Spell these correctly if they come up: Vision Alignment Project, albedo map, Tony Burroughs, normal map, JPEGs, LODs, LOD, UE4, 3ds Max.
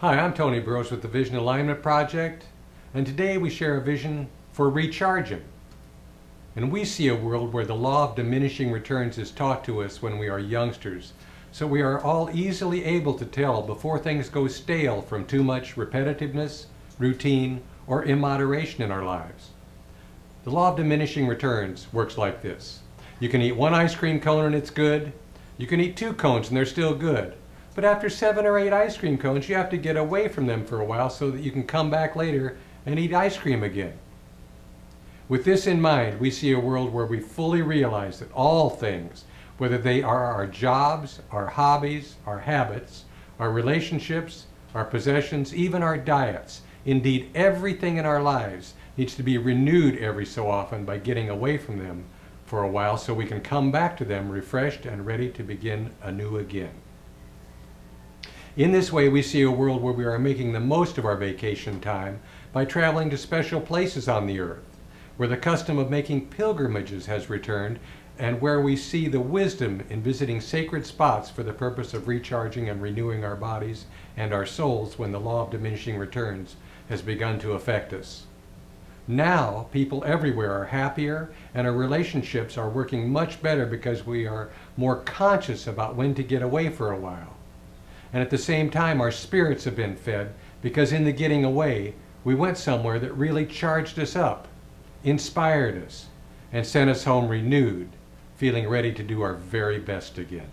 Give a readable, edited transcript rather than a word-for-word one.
Hi, I'm Tony Burroughs with the Vision Alignment Project, and today we share a vision for recharging. And we see a world where the law of diminishing returns is taught to us when we are youngsters, so we are all easily able to tell before things go stale from too much repetitiveness, routine, or immoderation in our lives. The law of diminishing returns works like this. You can eat one ice cream cone and it's good. You can eat two cones and they're still good. But after 7 or 8 ice cream cones, you have to get away from them for a while so that you can come back later and eat ice cream again. With this in mind, we see a world where we fully realize that all things, whether they are our jobs, our hobbies, our habits, our relationships, our possessions, even our diets, indeed everything in our lives needs to be renewed every so often by getting away from them for a while so we can come back to them refreshed and ready to begin anew again. In this way, we see a world where we are making the most of our vacation time by traveling to special places on the earth, where the custom of making pilgrimages has returned, and where we see the wisdom in visiting sacred spots for the purpose of recharging and renewing our bodies and our souls when the law of diminishing returns has begun to affect us. Now, people everywhere are happier, and our relationships are working much better because we are more conscious about when to get away for a while. And at the same time, our spirits have been fed, because in the getting away, we went somewhere that really charged us up, inspired us, and sent us home renewed, feeling ready to do our very best again.